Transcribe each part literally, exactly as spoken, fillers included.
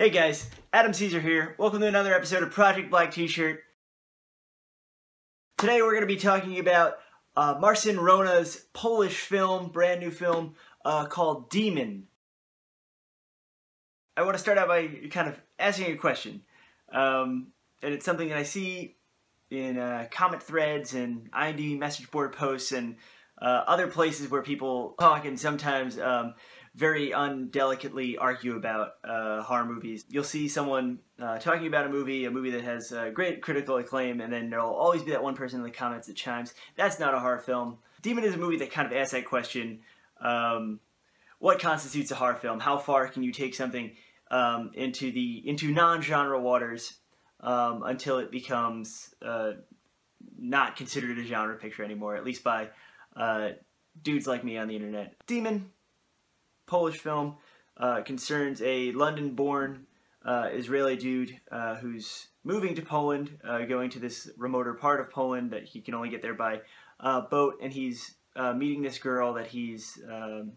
Hey guys, Adam Cesare here. Welcome to another episode of Project Black T-Shirt. Today we're going to be talking about uh, Marcin Wrona's Polish film, brand new film, uh, called Demon. I want to start out by kind of asking a question. Um, and it's something that I see in uh, comment threads and I M D B message board posts and uh, other places where people talk and sometimes um, very undelicately argue about uh, horror movies. You'll see someone uh, talking about a movie, a movie that has uh, great critical acclaim, and then there'll always be that one person in the comments that chimes, "That's not a horror film." Demon is a movie that kind of asks that question, um, what constitutes a horror film? How far can you take something um, into the into non-genre waters um, until it becomes uh, not considered a genre picture anymore, at least by uh, dudes like me on the internet. Demon, Polish film, uh, concerns a London-born uh, Israeli dude uh, who's moving to Poland, uh, going to this remoter part of Poland that he can only get there by uh, boat, and he's uh, meeting this girl that he's um,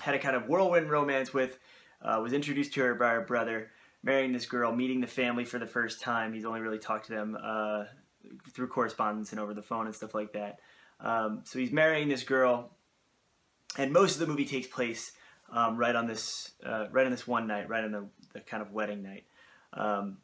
had a kind of whirlwind romance with, uh, was introduced to her by her brother, marrying this girl, meeting the family for the first time. He's only really talked to them uh, through correspondence and over the phone and stuff like that. Um, so he's marrying this girl, and most of the movie takes place um, right on this, uh, right on this one night, right on the, the kind of wedding night. Um,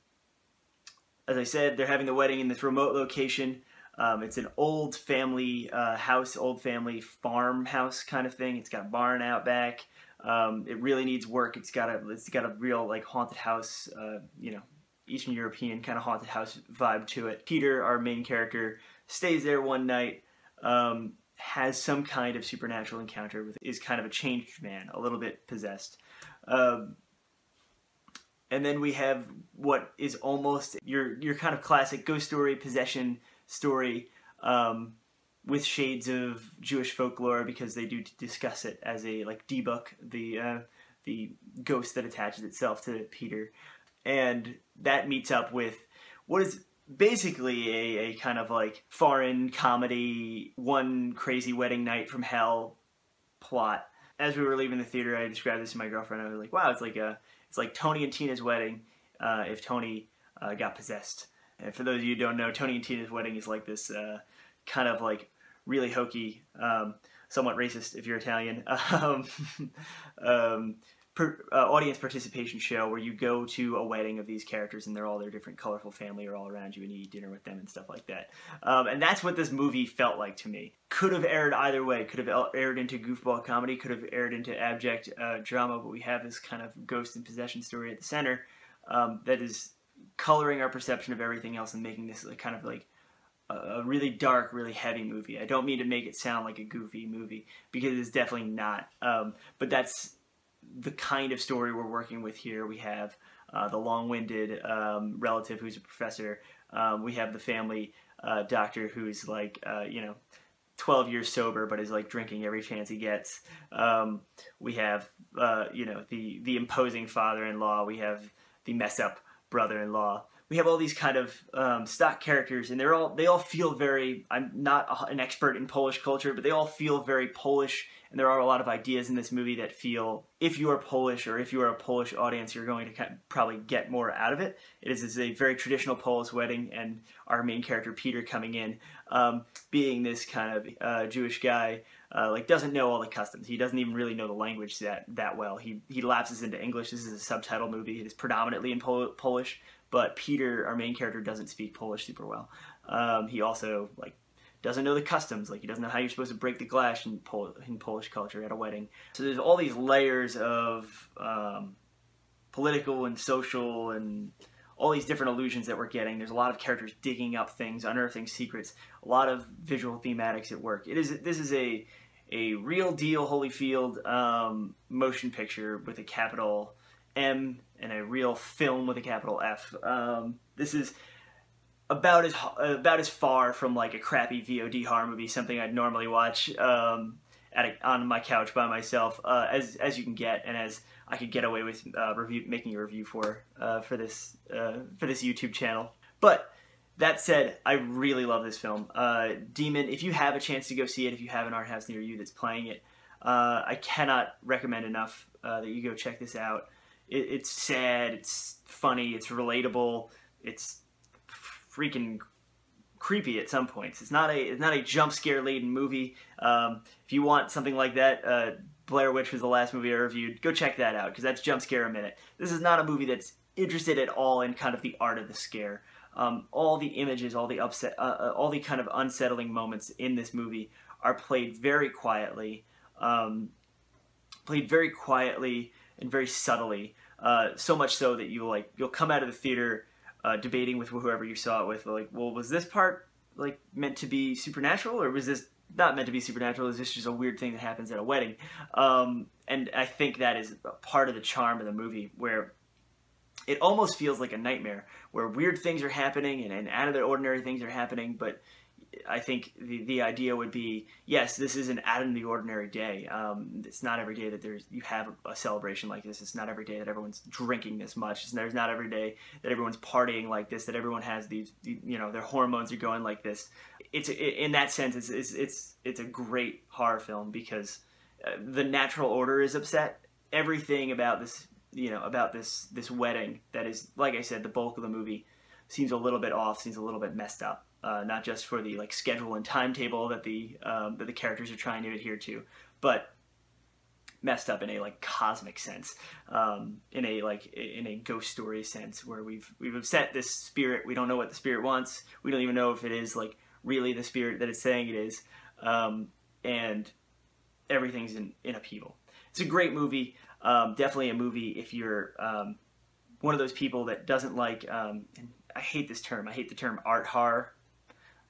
as I said, they're having the wedding in this remote location. Um, it's an old family uh, house, old family farmhouse kind of thing. It's got a barn out back. Um, it really needs work. It's got a, it's got a real like haunted house, uh, you know, Eastern European kind of haunted house vibe to it. Peter, our main character, stays there one night. Um, has some kind of supernatural encounter with, is kind of a changed man, a little bit possessed. Um, and then we have what is almost your, your kind of classic ghost story, possession story, um, with shades of Jewish folklore, because they do discuss it as a, like, dybbuk, the, uh, the ghost that attaches itself to Peter. And that meets up with what is basically a, a kind of like foreign comedy, one crazy wedding night from hell plot. As we were leaving the theater, I described this to my girlfriend. I was like, "Wow, it's like a, it's like Tony and Tina's Wedding, uh, if Tony uh, got possessed." And for those of you who don't know, Tony and Tina's Wedding is like this uh, kind of like really hokey, um, somewhat racist if you're Italian, um, um, Per, uh, audience participation show where you go to a wedding of these characters and they're all their different colorful family are all around you and you eat dinner with them and stuff like that. Um, and that's what this movie felt like to me. Could have aired either way. Could have aired into goofball comedy, could have aired into abject uh, drama, but we have this kind of ghost and possession story at the center um, that is coloring our perception of everything else and making this kind of like a really dark, really heavy movie. I don't mean to make it sound like a goofy movie, because it's definitely not. Um, but that's the kind of story we're working with here. We have uh, the long-winded um, relative who's a professor. Um, we have the family uh, doctor who's like, uh, you know, twelve years sober, but is like drinking every chance he gets. Um, we have, uh, you know, the, the imposing father-in-law. We have the mess-up brother-in-law. We have all these kind of um, stock characters, and they're all, they all feel very, I'm not a, an expert in Polish culture, but they all feel very Polish, and there are a lot of ideas in this movie that feel, if you are Polish or if you are a Polish audience, you're going to kind of probably get more out of it. It is, is a very traditional Polish wedding, and our main character, Peter, coming in, um, being this kind of uh, Jewish guy, uh, like doesn't know all the customs. He doesn't even really know the language that, that well. He, he lapses into English. This is a subtitle movie. It is predominantly in Pol Polish. But Peter, our main character, doesn't speak Polish super well. Um, he also like doesn't know the customs. Like he doesn't know how you're supposed to break the glass in, Pol in Polish culture at a wedding. So there's all these layers of um, political and social and all these different allusions that we're getting. There's a lot of characters digging up things, unearthing secrets. A lot of visual thematics at work. It is this is a a real deal Holyfield um, motion picture with a capital M and a real film with a capital F. Um, this is about as about as far from like a crappy V O D horror movie, something I'd normally watch um, at a, on my couch by myself, uh, as as you can get, and as I could get away with uh, review, making a review for uh, for this uh, for this YouTube channel. But that said, I really love this film, uh, Demon. If you have a chance to go see it, if you have an art house near you that's playing it, uh, I cannot recommend enough uh, that you go check this out. it, it's sad, it's funny, it's relatable, it's freaking creepy at some points. It's not a it's not a jump scare laden movie. Um, if you want something like that, uh, Blair Witch was the last movie I reviewed. Go check that out, because that's jump scare a minute. This is not a movie that's interested at all in kind of the art of the scare. Um, all the images, all the upset, uh, all the kind of unsettling moments in this movie are played very quietly, um, played very quietly and very subtly. Uh, so much so that you like you'll come out of the theater uh, debating with whoever you saw it with, like, well, was this part like meant to be supernatural, or was this not meant to be supernatural? Is this just a weird thing that happens at a wedding? Um, and I think that is part of the charm of the movie, where it almost feels like a nightmare, where weird things are happening and, and out of the ordinary things are happening. But I think the, the idea would be, yes, this is an out of the ordinary day. Um, it's not every day that there's you have a, a celebration like this. It's not every day that everyone's drinking this much. It's, there's not every day that everyone's partying like this, that everyone has these, you know, their hormones are going like this. It's it, in that sense, it's, it's, it's, it's a great horror film, because uh, the natural order is upset. Everything about this you know, about this, this wedding that is, like I said, the bulk of the movie seems a little bit off, seems a little bit messed up. Uh, not just for the, like, schedule and timetable that the, um, that the characters are trying to adhere to, but messed up in a, like, cosmic sense, um, in a, like, in a ghost story sense, where we've, we've upset this spirit. We don't know what the spirit wants. We don't even know if it is, like, really the spirit that it's saying it is. Um, and everything's in, in upheaval. It's a great movie. Um, definitely a movie if you're um, one of those people that doesn't like, um, and I hate this term, I hate the term art horror,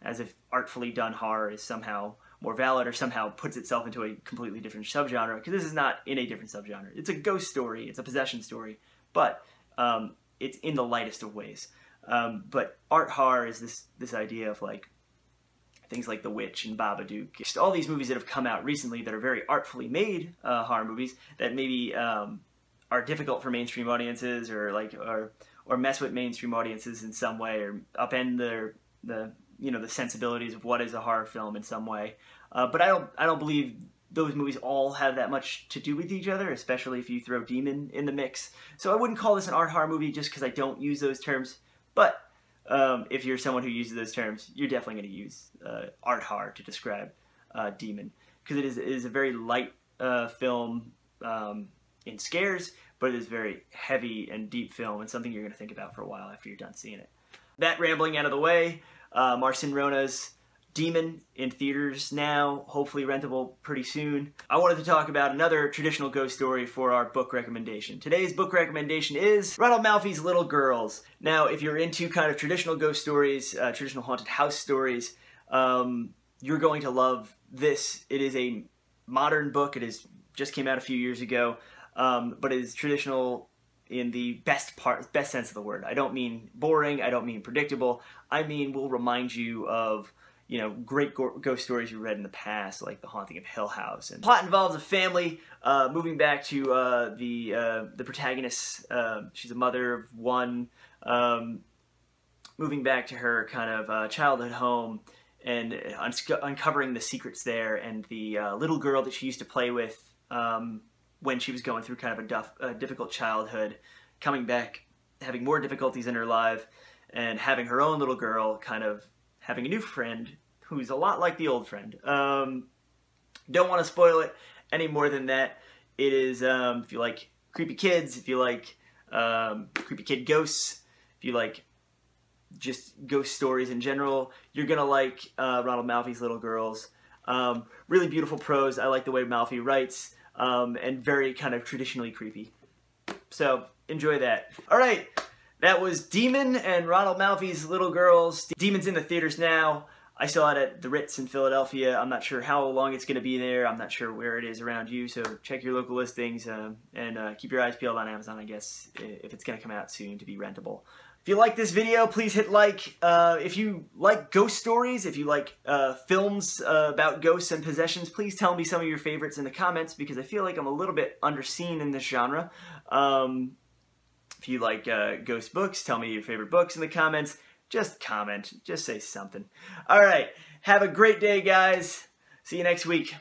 as if artfully done horror is somehow more valid or somehow puts itself into a completely different subgenre, because this is not in a different subgenre. It's a ghost story, it's a possession story, but um, it's in the lightest of ways. Um, but art horror is this, this idea of, like, things like The Witch and Babadook, just all these movies that have come out recently that are very artfully made uh, horror movies that maybe um, are difficult for mainstream audiences, or like or or mess with mainstream audiences in some way, or upend their the you know the sensibilities of what is a horror film in some way. Uh, but I don't I don't believe those movies all have that much to do with each other, especially if you throw Demon in the mix. So I wouldn't call this an art horror movie, just because I don't use those terms, but. Um, if you're someone who uses those terms, you're definitely going to use uh, art horror to describe uh, Demon, because it is, it is a very light uh, film um, in scares, but it is a very heavy and deep film, and something you're going to think about for a while after you're done seeing it. That rambling out of the way, uh, Marcin Wrona's Demon in theaters now, hopefully rentable pretty soon. I wanted to talk about another traditional ghost story for our book recommendation. Today's book recommendation is Ronald Malfi's Little Girls. Now, if you're into kind of traditional ghost stories, uh, traditional haunted house stories, um, you're going to love this. It is a modern book. It is just came out a few years ago, um, but it is traditional in the best part, best sense of the word. I don't mean boring. I don't mean predictable. I mean will remind you of you know, great ghost stories you read in the past, like The Haunting of Hill House. And the plot involves a family uh, moving back to uh, the uh, the protagonist. Uh, she's a mother of one, um, moving back to her kind of uh, childhood home and un uncovering the secrets there. And the uh, little girl that she used to play with um, when she was going through kind of a, duff a difficult childhood, coming back, having more difficulties in her life, and having her own little girl kind of having a new friend who's a lot like the old friend. Um, don't want to spoil it any more than that. It is, um, if you like creepy kids, if you like um, creepy kid ghosts, if you like just ghost stories in general, you're going to like uh, Ronald Malfi's Little Girls. Um, really beautiful prose. I like the way Malfi writes, um, and very kind of traditionally creepy. So enjoy that. All right. That was Demon and Ronald Malfi's Little Girls. Demon's in the theaters now. I saw it at the Ritz in Philadelphia. I'm not sure how long it's going to be there. I'm not sure where it is around you, so check your local listings uh, and uh, keep your eyes peeled on Amazon, I guess, if it's going to come out soon to be rentable. If you like this video, please hit like. Uh, if you like ghost stories, if you like uh, films uh, about ghosts and possessions, please tell me some of your favorites in the comments, because I feel like I'm a little bit underseen in this genre. Um... If you like uh, ghost books, tell me your favorite books in the comments. Just comment. Just say something. All right. Have a great day, guys. See you next week.